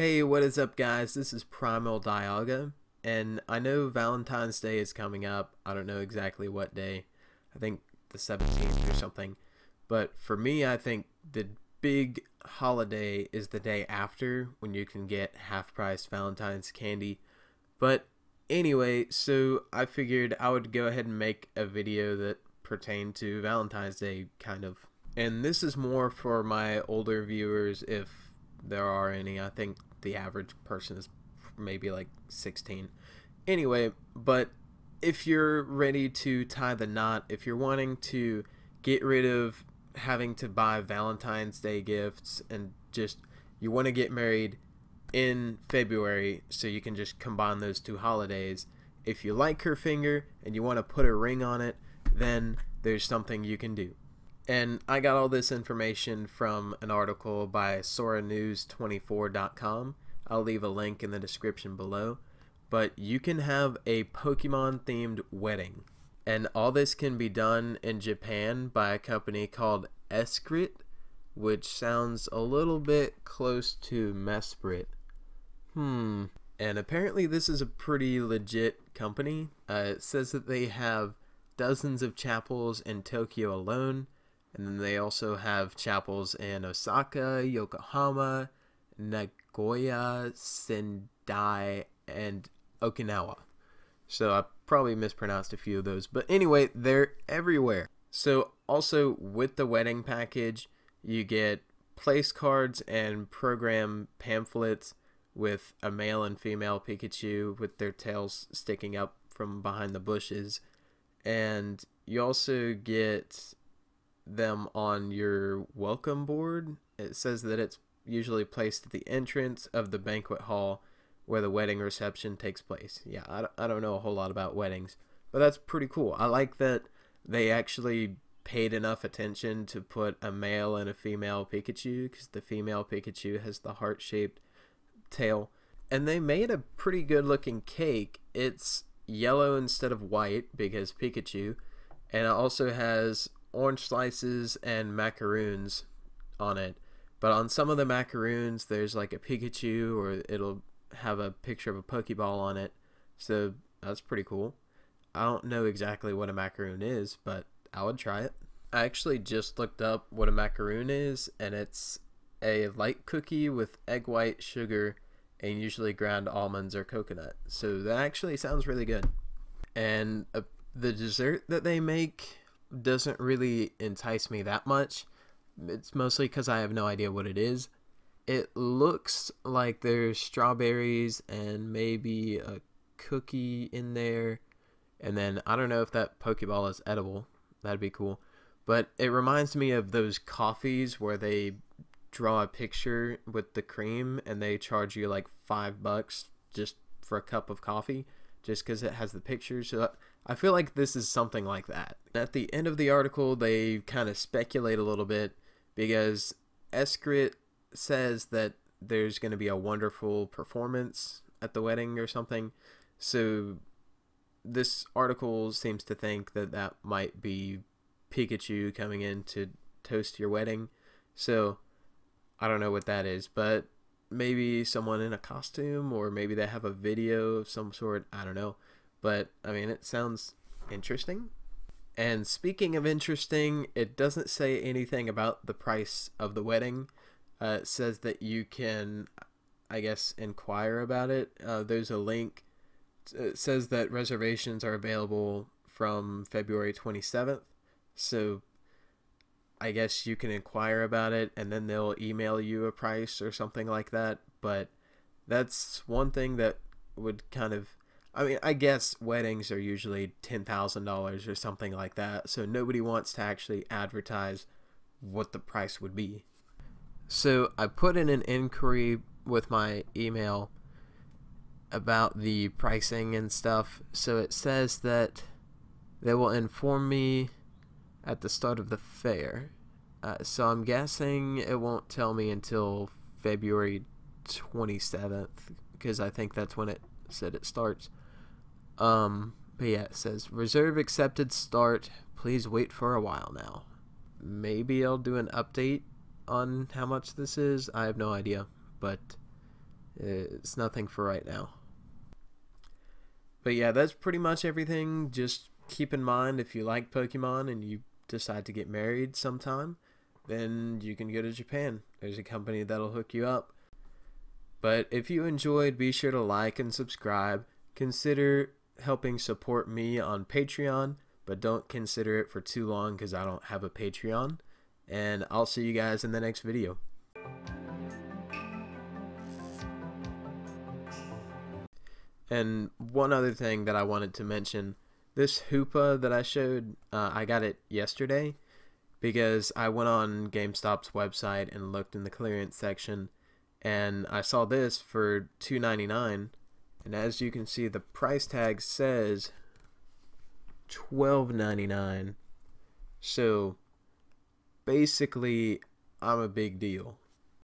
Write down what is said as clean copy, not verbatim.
Hey, what is up guys? This is Primal Dialga, and I know Valentine's Day is coming up. I don't know exactly what day. I think the 17th or something. But for me, I think the big holiday is the day after, when you can get half-price Valentine's candy. But anyway, so I figured I would go ahead and make a video that pertained to Valentine's Day, kind of. And this is more for my older viewers, if there are any. I think the average person is maybe like 16 anyway. But if you're ready to tie the knot, if you're wanting to get rid of having to buy Valentine's Day gifts and just you want to get married in February so you can just combine those two holidays, if you like her finger and you want to put a ring on it, then there's something you can do. And I got all this information from an article by Soranews24.com. I'll leave a link in the description below. But you can have a Pokemon-themed wedding. And all this can be done in Japan by a company called Eskrit, which sounds a little bit close to Mesprit. And apparently this is a pretty legit company. It says that they have dozens of chapels in Tokyo alone. And then they also have chapels in Osaka, Yokohama, Nagoya, Sendai, and Okinawa. So I probably mispronounced a few of those. But anyway, they're everywhere. So also with the wedding package, you get place cards and program pamphlets with a male and female Pikachu with their tails sticking up from behind the bushes. And you also get them on your welcome board. It says that it's usually placed at the entrance of the banquet hall where the wedding reception takes place. Yeah, I don't know a whole lot about weddings, but that's pretty cool. I like that they actually paid enough attention to put a male and a female Pikachu, because the female Pikachu has the heart-shaped tail. And they made a pretty good looking cake. It's yellow instead of white because Pikachu, and it also has orange slices and macaroons on it. But on some of the macaroons there's like a Pikachu, or it'll have a picture of a Pokeball on it, so that's pretty cool. I don't know exactly what a macaroon is, but I would try it. I actually just looked up what a macaroon is, and it's a light cookie with egg white, sugar, and usually ground almonds or coconut, so that actually sounds really good. And the dessert that they make doesn't really entice me that much. It's mostly because I have no idea what it is. It looks like there's strawberries and maybe a cookie in there, and then I don't know if that Pokeball is edible. That'd be cool. But it reminds me of those coffees where they draw a picture with the cream and they charge you like $5 just for a cup of coffee just because it has the picture. So I feel like this is something like that. At the end of the article, they kind of speculate a little bit, because Eskrit says that there's going to be a wonderful performance at the wedding or something. So this article seems to think that that might be Pikachu coming in to toast your wedding. So I don't know what that is, but maybe someone in a costume, or maybe they have a video of some sort. I don't know. But, I mean, it sounds interesting. And speaking of interesting, it doesn't say anything about the price of the wedding. It says that you can, I guess, inquire about it. There's a link. It says that reservations are available from February 27th. So, I guess you can inquire about it, and then they'll email you a price or something like that. But that's one thing that would kind of, I mean, I guess weddings are usually $10,000 or something like that, so nobody wants to actually advertise what the price would be. So I put in an inquiry with my email about the pricing and stuff. So it says that they will inform me at the start of the fair. So I'm guessing it won't tell me until February 27th, because I think that's when it said it starts. But yeah, it says reserve accepted, start, please wait for a while. Now maybe I'll do an update on how much this is. I have no idea, but It's nothing for right now. But yeah, that's pretty much everything. Just keep in mind, if you like Pokemon and you decide to get married sometime, then you can go to Japan. There's a company that'll hook you up. But if you enjoyed, be sure to like and subscribe. Consider helping support me on Patreon, but don't consider it for too long because I don't have a Patreon. And I'll see you guys in the next video. And one other thing that I wanted to mention, this Hoopa that I showed, I got it yesterday because I went on GameStop's website and looked in the clearance section, and I saw this for $2.99, and as you can see, the price tag says $12.99, so basically I'm a big deal.